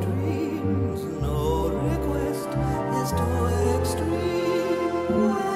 Dreams, no request is too extreme.